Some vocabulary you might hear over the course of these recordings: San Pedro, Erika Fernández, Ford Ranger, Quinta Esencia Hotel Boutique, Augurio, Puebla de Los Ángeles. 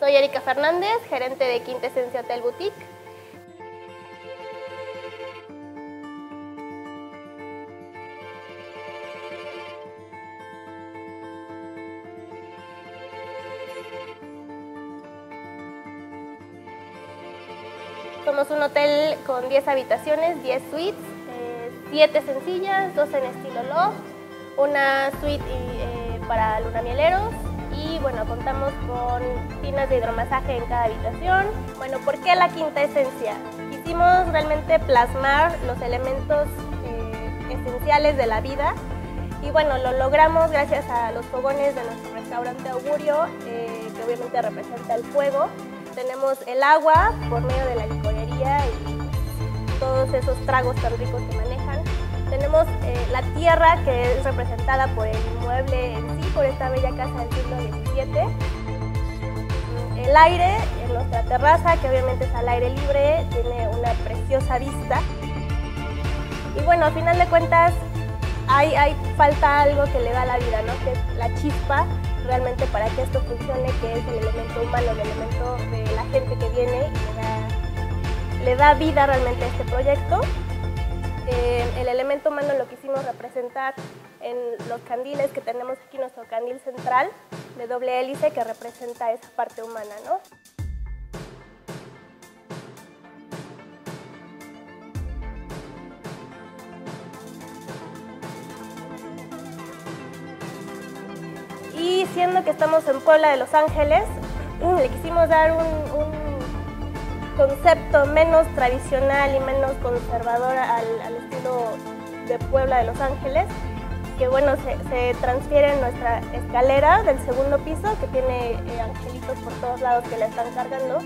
Soy Erika Fernández, gerente de Quinta Esencia Hotel Boutique. Somos un hotel con 10 habitaciones, 10 suites, 7 sencillas, 2 en estilo loft, una suite para lunamieleros y bueno, contamos con piscinas de hidromasaje en cada habitación. Bueno, ¿por qué la Quinta Esencia? Quisimos realmente plasmar los elementos esenciales de la vida y bueno, lo logramos gracias a los fogones de nuestro restaurante Augurio, que obviamente representa el fuego. Tenemos el agua por medio de la licorería y todos esos tragos tan ricos que manejan. Tenemos la tierra, que es representada por el inmueble en sí, por esta bella casa del siglo XVII. El aire en nuestra terraza, que obviamente es al aire libre, tiene una preciosa vista. Y bueno, a final de cuentas, falta algo que le da la vida, ¿no? Que es la chispa realmente para que esto funcione, que es el elemento humano, el elemento de la gente que viene y le da vida realmente a este proyecto. El elemento humano lo quisimos representar en los candiles que tenemos aquí, nuestro candil central de doble hélice que representa esa parte humana, ¿no? Y siendo que estamos en Puebla de Los Ángeles, le quisimos dar un concepto menos tradicional y menos conservador al estilo de Puebla de Los Ángeles, que bueno, se transfiere en nuestra escalera del segundo piso, que tiene angelitos por todos lados que la están cargando.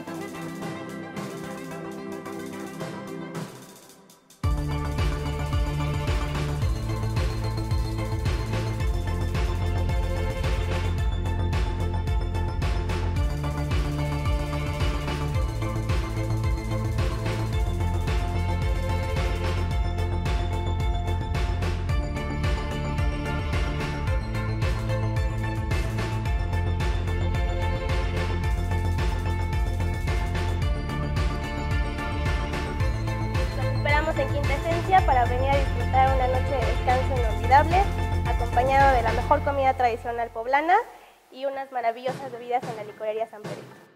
En Quinta Esencia para venir a disfrutar una noche de descanso inolvidable, acompañado de la mejor comida tradicional poblana y unas maravillosas bebidas en la licorería San Pedro.